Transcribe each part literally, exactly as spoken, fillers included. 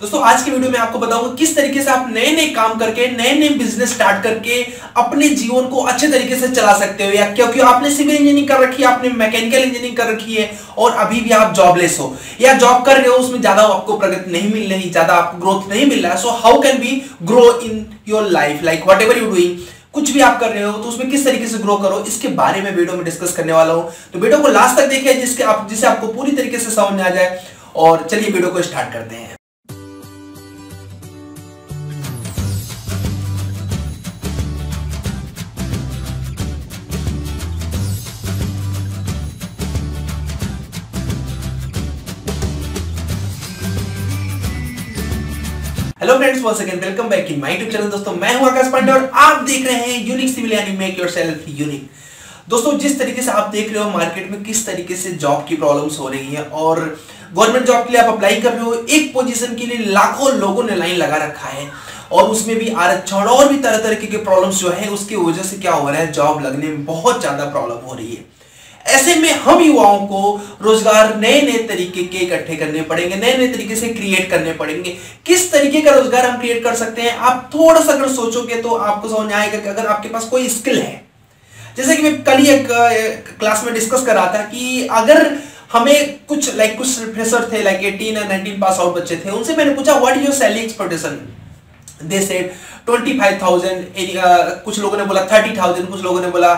दोस्तों आज की वीडियो में आपको बताऊंगा किस तरीके से आप नए नए काम करके नए नए बिजनेस स्टार्ट करके अपने जीवन को अच्छे तरीके से चला सकते हो, या क्योंकि आपने सिविल इंजीनियरिंग कर रखी है, आपने मैकेनिकल इंजीनियरिंग कर रखी है और अभी भी आप जॉबलेस हो या जॉब कर रहे हो, उसमें ज्यादा आपको प्रगति नहीं मिल रही, ज्यादा आपको ग्रोथ नहीं मिल रहा है। So how can be grow in your life, like whatever you doing, कुछ भी आप कर रहे हो तो उसमें किस तरीके से ग्रो करो, इसके बारे में वीडियो में डिस्कस करने वाला हूं। तो वीडियो को लास्ट तक देखिए जिसके आप जिसे आपको पूरी तरीके से समझ में आ जाए, और चलिए वीडियो को स्टार्ट करते हैं। Hello friends, once again welcome back in my YouTube channel. दोस्तों मैं हूं आकाश पांडे और आप देख रहे हैं यूनिक सिविल, यानी मेक योरसेल्फ यूनिक। दोस्तों जिस तरीके से आप देख रहे हो मार्केट में किस तरीके से जॉब की प्रॉब्लम्स हो रही है और गवर्नमेंट जॉब के लिए आप अप्लाई कर रहे हो, एक पोजीशन के लिए लाखों लोगों ने लाइन लगा रखा है और उसमें भी आरक्षण और भी तरह तरह के प्रॉब्लम्स जो है उसकी वजह से क्या हो रहा है, जॉब लगने में बहुत ज्यादा प्रॉब्लम हो रही है। ऐसे में हम युवाओं को रोजगार नए नए तरीके के इकट्ठे करने पड़ेंगे, नए नए तरीके से क्रिएट करने पड़ेंगे। किस तरीके का रोजगार हम क्रिएट कर सकते हैं, आप थोड़ा सा अगर सोचोगे तो आपको समझ आएगा कि अगर आपके पास कोई स्किल है, जैसे कि मैं कल ही एक क्लास में डिस्कस कर रहा था कि अगर हमें कुछ लाइक कुछ प्रोफेसर थे, लाइक एटीन या नाइनटीन पास आउट बच्चे थे, उनसे मैंने पूछा what your salary expectation, they said twenty five thousand, कुछ लोगों ने बोला थर्टी थाउजेंड, कुछ लोगों ने बोला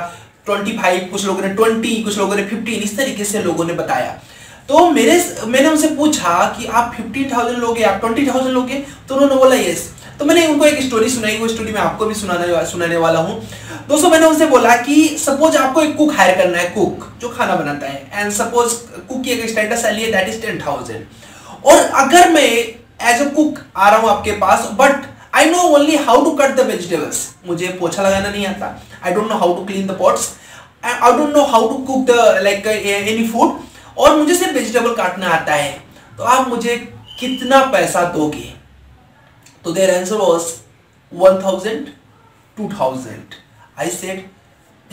ट्वेंटी फाइव, कुछ लोगों ने ट्वेंटी, कुछ लोगों ने फिफ्टीन, इस तरीके से लोगों ने बताया। तो मेरे मैंने उनसे पूछा कि आप फिफ्टीन थाउजेंड लोगे, आप ट्वेंटी थाउजेंड लोगे, तो उन्होंने बोला यस। तो मैंने उनको एक स्टोरी सुनाई, वो स्टोरी मैं आपको भी सुनाने सुनाने वाला हूँ। दोस्तों मैंने उनसे बोला कि सपोज आपको एक कुक हायर करना है, कुक जो खाना बनाता है, एंड सपोज कुक की एक स्टैंडर्ड सैलरी है दैट इज टेन थाउजेंड, और अगर मैं एज अ कुक आ रहा हूँ आपके पास but I know only how to cut the vegetables, मुझे पोछा लगाना नहीं आता, I don't know how to clean the pots, I don't know how to cook the like any food, और मुझे सिर्फ वेजिटेबल काटना आता है, तो आप मुझे कितना पैसा दोगे? तो their answer was one thousand, two thousand. I said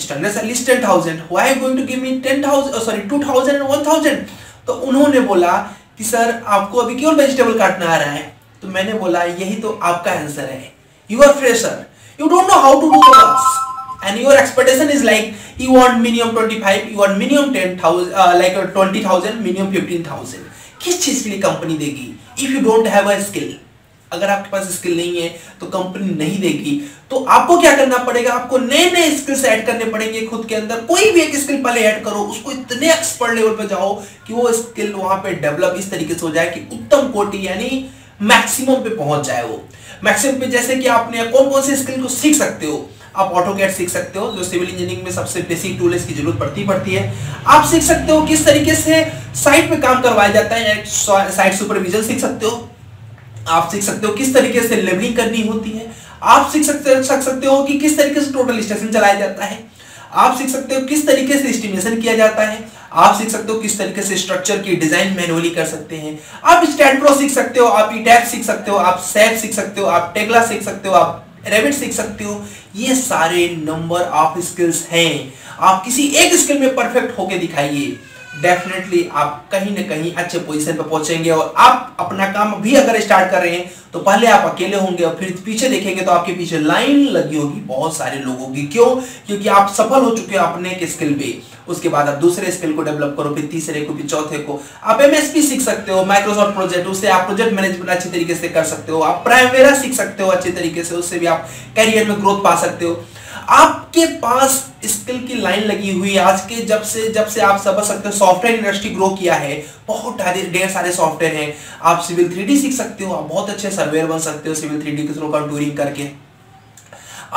standard salary is ten thousand. Why are you going to give me ten thousand? Oh, sorry, two thousand and one thousand. तो उन्होंने बोला कि सर आपको अभी केवल vegetable काटना आ रहा है। तो मैंने बोला यही तो आपका आंसर है, you are fresher, you don't know how to do work, and your expectation is like you want minimum twenty five, you want minimum ten thousand, like twenty thousand, minimum fifteen thousand. किस चीज के लिए company देगी if you don't have a skill? अगर आपके पास skill नहीं है तो कंपनी नहीं देगी। तो आपको क्या करना पड़ेगा, आपको नए नए स्किल्स ऐड करने पड़ेंगे खुद के अंदर। कोई भी एक स्किल पहले ऐड करो, उसको इतने एक्सपर्ट लेवल पर जाओ कि वो स्किल वहां पे डेवलप इस तरीके से हो जाए कि उत्तम कोटि यानी मैक्सिमम पे पहुंच जाए। वो मैक्सिमम पे जैसे कि आपने कौन कौन से स्किल को सीख सकते हो, आप ऑटोकैड सीख सकते हो जो सिविल इंजीनियरिंग में सबसे बेसिक टूल है, इसकी जरूरत पड़ती पड़ती है। आप सीख सकते हो किस तरीके से साइट पे काम करवाया जाता है, साइट सुपरविजन सीख सकते हो। आप सीख सकते हो किस तरीके से लेवलिंग करनी होती है। आप सीख सकते सीख सकते हो कि किस तरीके से टोटल स्टेशन चलाया जाता है। आप सीख सकते हो किस तरीके से एस्टिमेशन किया जाता है। आप सीख सकते हो किस तरीके से स्ट्रक्चर की डिजाइन मैनुअली कर सकते हैं। आप स्टैट प्रो सीख सकते हो, आप ईटैप सीख सकते हो, आप सैप सीख सकते हो, आप टेगला सीख सकते हो, आप रेविट सीख सकते हो। ये सारे नंबर ऑफ स्किल्स हैं। आप किसी एक स्किल में परफेक्ट होके दिखाइए, डेफिनेटली आप कहीं ना कहीं अच्छे पोजीशन पर पहुंचेंगे। और आप अपना काम भी अगर स्टार्ट कर रहे हैं तो पहले आप अकेले होंगे और फिर पीछे देखेंगे तो आपके पीछे लाइन लगी होगी बहुत सारे लोगों की। क्यों? क्योंकि आप सफल हो चुके हो अपने एक स्किल पे। उसके बाद आप दूसरे स्किल को डेवलप करो, फिर तीसरे को, फिर चौथे को। आप एमएसपी सीख सकते हो, माइक्रोसॉफ्ट प्रोजेक्ट, उससे आप प्रोजेक्ट मैनेजमेंट अच्छे तरीके से कर सकते हो। आप प्राइमवेरा सीख सकते हो अच्छे तरीके से, उससे भी आप करियर में ग्रोथ पा सकते हो। आपके पास स्किल की लाइन लगी हुई है। आज के जब से जब से आप समझ सकते हो सॉफ्टवेयर इंडस्ट्री ग्रो किया है, बहुत ढेर सारे सॉफ्टवेयर हैं। आप सिविल थ्री डी सीख सकते हो, आप बहुत अच्छे सर्वेयर बन सकते हो सिविल थ्री डी के थ्रू कंटूरिंग करके।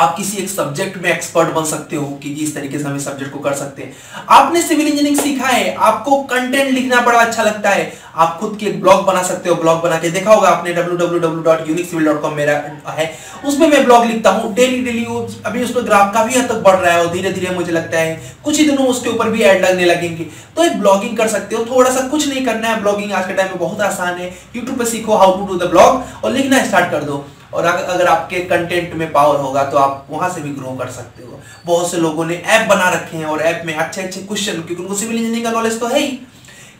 आप किसी एक सब्जेक्ट में एक्सपर्ट बन सकते हो कि इस तरीके से हम इस सब्जेक्ट को कर सकते हैं। आपने सिविल इंजीनियरिंग सीखा है, आपको कंटेंट लिखना बड़ा अच्छा लगता है, आप खुद की एक ब्लॉग बना सकते हो। ब्लॉग बना के देखा होगा आपने, W W W dot unique civil dot com मेरा है, उसमें मैं ब्लॉग लिखता हूँ डेली डेली। अभी उसमें ग्राफ काफी हद तक बढ़ रहा है और धीरे धीरे मुझे लगता है कुछ ही दिनों उसके ऊपर भी ऐड लगने लगेंगे। तो एक ब्लॉगिंग कर सकते हो, थोड़ा सा कुछ नहीं करना है। ब्लॉगिंग आज के टाइम में बहुत आसान है, यूट्यूब पर सीखो how to do the blog और लिखना स्टार्ट कर दो। और अगर आपके कंटेंट में पावर होगा तो आप वहां से भी ग्रो कर सकते हो। बहुत से लोगों ने ऐप बना रखे हैं और ऐप में अच्छे अच्छे क्वेश्चन, क्योंकि उनको सिविल इंजीनियरिंग का नॉलेज तो है ही,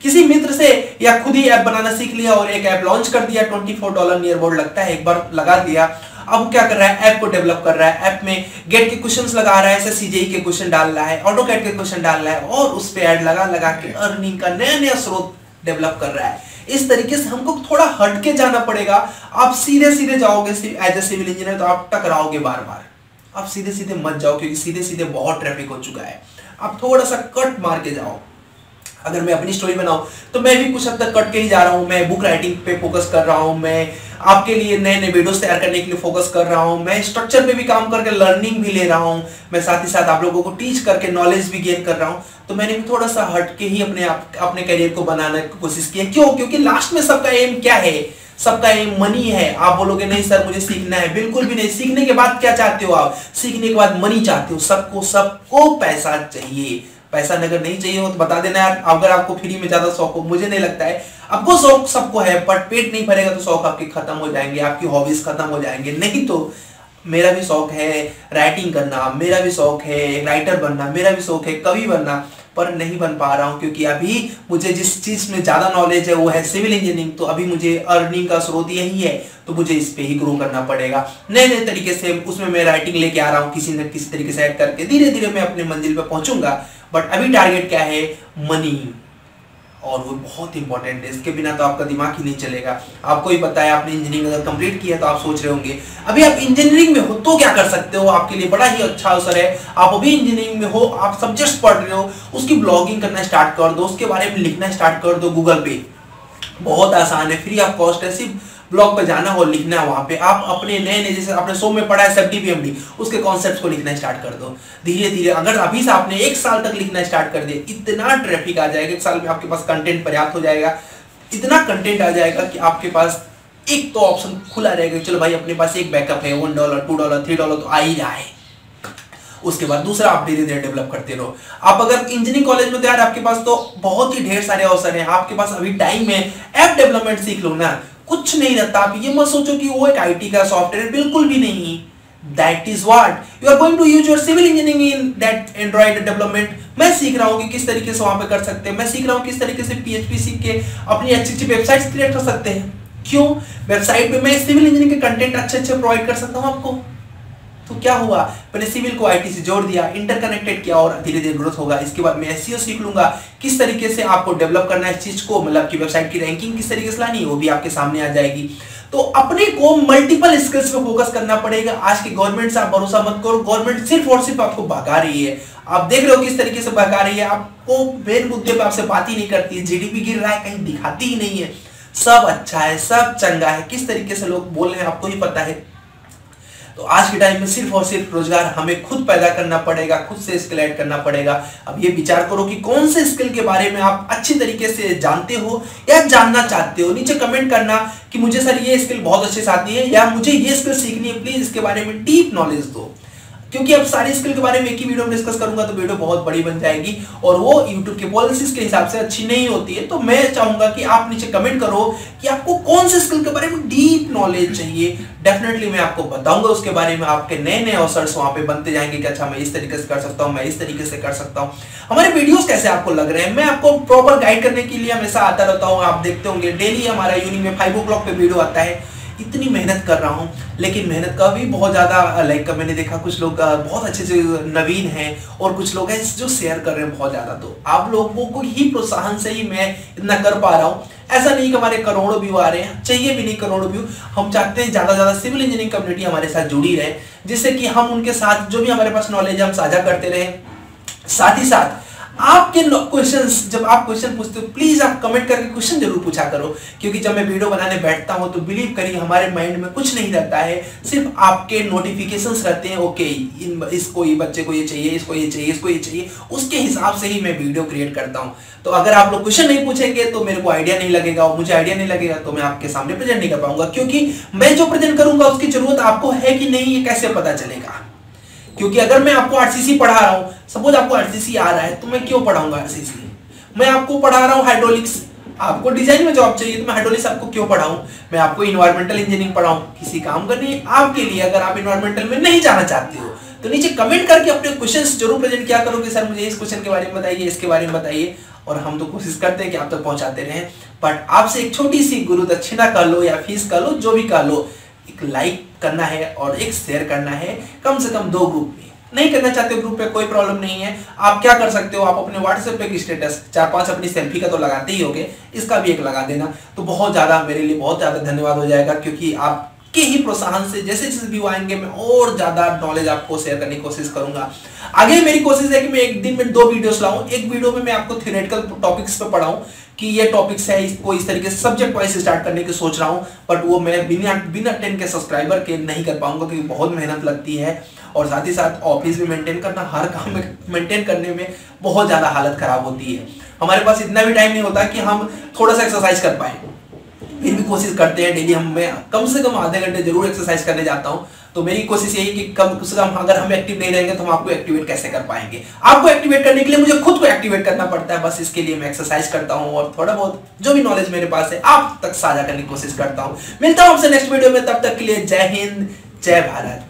किसी मित्र से या खुद ही ऐप बनाना सीख लिया और एक ऐप लॉन्च कर दिया, चौबीस डॉलर नियर बोर्ड लगता है, एक बार लगा दिया। अब क्या कर रहा है, ऐप को डेवलप कर रहा है, ऐप में गेट के क्वेश्चंस लगा रहा है, सीजेई के क्वेश्चन डाल रहा है, ऑटोकैड के क्वेश्चन डाल रहा है और उस पर ऐड लगा लगा के अर्निंग का नया नया स्रोत डेवलप कर रहा है। इस तरीके से हमको थोड़ा हटके जाना पड़ेगा। आप सीधे सीधे जाओगे एज ए सिविल इंजीनियर तो आप टकराओगे बार बार। आप सीधे सीधे मत जाओ क्योंकि सीधे सीधे बहुत ट्रैफिक हो चुका है। आप थोड़ा सा कट मार के जाओ। अगर मैं अपनी स्टोरी बनाऊं तो मैं भी कुछ हद तक कट के ही जा रहा हूं। मैं बुक राइटिंग पे फोकस कर रहा हूं, मैं आपके लिए नए नए वीडियोस तैयार करने के लिए फोकस कर रहा हूं, मैं स्ट्रक्चर पे भी काम करके लर्निंग भी ले रहा हूं, मैं साथ ही साथ आप लोगों को टीच करके नॉलेज भी गेन कर रहा हूं। तो मैंने भी थोड़ा सा हट के ही अपने आप, अपने करियर को बनाने की कोशिश की है। क्यों? क्योंकि लास्ट में सबका एम क्या है, सबका एम मनी है। आप बोलोगे नहीं सर मुझे सीखना है, बिल्कुल भी नहीं। सीखने के बाद क्या चाहते हो आप? सीखने के बाद मनी चाहते हो। सबको सबको पैसा चाहिए। पैसा अगर नहीं चाहिए हो तो बता देना यार। अगर आपको फ्री में ज्यादा शौक हो, मुझे नहीं लगता है आपको शौक सबको है, बट पेट नहीं भरेगा तो शौक आपके खत्म हो जाएंगे, आपकी हॉबीज खत्म हो जाएंगे। नहीं तो मेरा भी शौक है राइटिंग करना, मेरा भी शौक है राइटर बनना, मेरा भी शौक है कवि बनना, पर नहीं बन पा रहा हूँ क्योंकि अभी मुझे जिस चीज में ज्यादा नॉलेज है वो है सिविल इंजीनियरिंग। तो अभी मुझे अर्निंग का स्रोत यही है, तो मुझे इस पे ही ग्रो करना पड़ेगा। नए नए तरीके से उसमें मैं राइटिंग लेके आ रहा हूँ, किसी न किसी तरीके से ऐड करके धीरे धीरे मैं अपने मंजिल पर पहुंचूंगा। बट अभी टारगेट क्या है, मनी, और वो बहुत इंपॉर्टेंट है। इसके बिना तो आपका दिमाग ही नहीं चलेगा। आपको ही पता है, आपने इंजीनियरिंग अगर कंप्लीट किया तो आप सोच रहे होंगे अभी आप इंजीनियरिंग में हो तो क्या कर सकते हो। आपके लिए बड़ा ही अच्छा अवसर है। आप अभी इंजीनियरिंग में हो, आप सब्जेक्ट पढ़ रहे हो, उसकी ब्लॉगिंग करना स्टार्ट कर दो, उसके बारे में लिखना स्टार्ट कर दो। गूगल पे बहुत आसान है, फ्री ऑफ कॉस्ट है। सिर्फ ब्लॉग पे जाना हो, लिखना है, वहाँ पे आप अपने नए नए जैसे आपने सो में पढ़ा है सब डीपीएमडी, उसके कॉन्सेप्ट्स को लिखना स्टार्ट कर दो धीरे धीरे। अगर अभी से आपने एक साल तक लिखना स्टार्ट कर दिया, इतना ट्रैफिक आ जाएगा एक साल में, आपके पास कंटेंट पर्याप्त हो जाएगा। इतना कंटेंट आ जाएगा कि आपके पास एक तो ऑप्शन खुला रहेगा, चलो भाई अपने पास एक बैकअप है, one dollar two dollar three dollar तो आ ही रहा है। उसके बाद दूसरा आप धीरे धीरे डेवलप करते रहो। आप अगर इंजीनियरिंग कॉलेज में तो यार आपके पास तो बहुत ही ढेर सारे अवसर है, आपके पास अभी टाइम है, ऐप डेवलपमेंट सीख लो ना, कुछ नहीं रहता। आप ये मत सोचो कि वो एक आईटी का सॉफ्टवेयर, बिल्कुल भी नहीं। That is what you are going to use your civil engineering in that Android development. मैं सीख रहा हूँ कि किस तरीके से वहां पे कर सकते हैं, मैं सीख रहा हूँ किस तरीके से पीएचपी सीख के अपनी अच्छी अच्छी वेबसाइट क्रिएट कर सकते हैं। क्यों? वेबसाइट पे मैं सिविल इंजीनियरिंग के कंटेंट अच्छे अच्छे प्रोवाइड कर सकता हूँ आपको। तो क्या हुआ, मैंने सिविल को आईटी से जोड़ दिया, इंटरकनेक्टेड किया और धीरे धीरे ग्रोथ होगा। इसके बाद मैं एसईओ सीख लूंगा, किस तरीके से आपको डेवलप करना है इस चीज को, मतलब कि वेबसाइट की रैंकिंग किस तरीके से लानी, वो भी आपके सामने आ जाएगी। तो अपने को मल्टीपल स्किल्स पे फोकस करना पड़ेगा। आज के गवर्नमेंट से आप भरोसा मत करो, गवर्नमेंट सिर्फ और सिर्फ आपको भगा रही है। आप देख रहे हो किस तरीके से भगा रही है, आपको मेन मुद्दे पर आपसे बात ही नहीं करती है। जीडीपी गिर रहा है, कहीं दिखाती ही नहीं है। सब अच्छा है, सब चंगा है, किस तरीके से लोग बोल रहे हैं आपको ही पता है। तो आज के टाइम में सिर्फ और सिर्फ रोजगार हमें खुद पैदा करना पड़ेगा, खुद से स्किल ऐड करना पड़ेगा। अब ये विचार करो कि कौन से स्किल के बारे में आप अच्छी तरीके से जानते हो या जानना चाहते हो। नीचे कमेंट करना कि मुझे सर ये स्किल बहुत अच्छे से आती है या मुझे ये स्किल सीखनी है, प्लीज इसके बारे में डीप नॉलेज दो। क्योंकि अब सारी स्किल के बारे में एक ही वीडियो में डिस्कस करूंगा तो वीडियो बहुत बड़ी बन जाएगी और वो यूट्यूब के पॉलिसीज के हिसाब से अच्छी नहीं होती है। तो मैं चाहूंगा कि आप नीचे कमेंट करो कि आपको कौन से स्किल के बारे में डीप नॉलेज चाहिए। डेफिनेटली मैं आपको बताऊंगा उसके बारे में। आपके नए नए अवसर वहां पे बनते जाएंगे कि अच्छा मैं इस तरीके से कर सकता हूँ, मैं इस तरीके से कर सकता हूँ। हमारे वीडियोज कैसे आपको लग रहे हैं, मैं आपको प्रॉपर गाइड करने के लिए हमेशा आता रहता हूँ। आप देखते होंगे डेली हमारा इवनिंग में फाइव ओ क्लॉक पे वीडियो आता है। इतनी मेहनत कर रहा हूँ, लेकिन मेहनत का भी बहुत ज़्यादा लाइक का मैंने देखा कुछ लोग बहुत अच्छे से नवीन हैं और कुछ लोग हैं जो शेयर कर रहे हैं बहुत ज़्यादा। तो आप लोगों को ही प्रोत्साहन से ही मैं इतना कर पा रहा हूँ। ऐसा नहीं कि हमारे करोड़ों व्यू आ रहे हैं, चाहिए भी नहीं करोड़ों व्यू। हम चाहते हैं ज़्यादा ज़्यादा सिविल इंजीनियरिंग कम्युनिटी हमारे साथ जुड़ी रहे, जिससे कि हम उनके साथ जो भी हमारे पास नॉलेज है हम साझा करते रहें। साथ ही साथ आपके क्वेश्चंस, जब आप क्वेश्चन पूछते हो प्लीज आप कमेंट करके क्वेश्चन जरूर पूछा करो, क्योंकि जब मैं वीडियो बनाने बैठता हूं तो बिलीव करिए हमारे माइंड में कुछ नहीं रहता है, सिर्फ आपके नोटिफिकेशंस रहते हैं। ओके इन इसको ये बच्चे को ये चाहिए, इसको ये चाहिए, इसको ये चाहिए, उसके हिसाब से ही मैं वीडियो क्रिएट करता हूँ। तो अगर आप लोग क्वेश्चन नहीं पूछेंगे तो मेरे को आइडिया नहीं लगेगा, और मुझे आइडिया नहीं लगेगा तो मैं आपके सामने प्रेजेंट नहीं कर पाऊंगा। क्योंकि मैं जो प्रेजेंट करूंगा उसकी जरूरत आपको है कि नहीं ये कैसे पता चलेगा? क्योंकि अगर मैं आपको आरसीसी पढ़ा रहा हूँ, सपोज आपको आरसीसी आ रहा है तो मैं क्यों पढ़ाऊंगा आरसीसी? मैं आपको पढ़ा रहा हूँ हाइड्रोलिक्स, आपको डिजाइन में जॉब चाहिए तो मैं हाइड्रोलिक्स आपको क्यों पढ़ाऊं? मैं आपको इन्वायरमेंटल इंजीनियरिंग पढ़ाऊं, किसी काम का नहीं आपके लिए। अगर आप इन्वायरमेंटल में नहीं जाना चाहते हो तो नीचे कमेंट करके अपने क्वेश्चन जरूर प्रेजेंट किया करो कि सर मुझे इस क्वेश्चन के बारे में बताइए, इसके बारे में बताइए। और हम तो कोशिश करते हैं कि आप तक तो पहुंचाते रहें। बट आपसे एक छोटी सी गुरु दक्षिणा कर लो या फीस कर लो, जो भी कर लो, एक लाइक करना है और एक शेयर करना है, कम से कम दो ग्रुप में। नहीं करना चाहते ग्रुप पे कोई प्रॉब्लम नहीं है, आप क्या कर सकते हो, आप अपने व्हाट्सएप पे एक स्टेटस चार पांच अपनी सेल्फी का तो लगाते ही होगे, इसका भी एक लगा देना, तो बहुत ज़्यादा मेरे लिए बहुत ज़्यादा धन्यवाद हो जाएगा। क्योंकि आपके ही प्रोत्साहन से जैसे जैसे व्यू आएंगे मैं और ज़्यादा नॉलेज आपको शेयर करने की कोशिश करूँगा। आगे मेरी कोशिश है कि मैं एक दिन में दो वीडियोस लाऊँ, एक वीडियो में मैं आपको थ्योरेटिकल टॉपिक्स पर पढ़ाऊँ कि ये टॉपिक्स है, इसको इस तरीके से सब्जेक्ट वाइज स्टार्ट करने की सोच रहा हूँ। बट वो मैं बिना बिना टेन के सब्सक्राइबर के नहीं कर पाऊंगा, क्योंकि बहुत मेहनत लगती है और साथ ही साथ ऑफिस भी मेंटेन करना, हर काम में मेंटेन करने में बहुत ज़्यादा हालत ख़राब होती है। हमारे पास इतना भी टाइम नहीं होता कि हम थोड़ा सा एक्सरसाइज कर पाएँ, फिर भी कोशिश करते हैं डेली हम मैं कम से कम आधे घंटे जरूर एक्सरसाइज करने जाता हूँ। तो मेरी कोशिश यही कि कम से कम अगर हम एक्टिव नहीं रहेंगे तो हम आपको एक्टिवेट कैसे कर पाएंगे। आपको एक्टिवेट करने के लिए मुझे खुद को एक्टिवेट करना पड़ता है, बस इसके लिए मैं एक्सरसाइज करता हूँ और थोड़ा बहुत जो भी नॉलेज मेरे पास है आप तक साझा करने की कोशिश करता हूँ। मिलता हूँ आपसे नेक्स्ट वीडियो में, तब तक के लिए जय हिंद, जय भारत।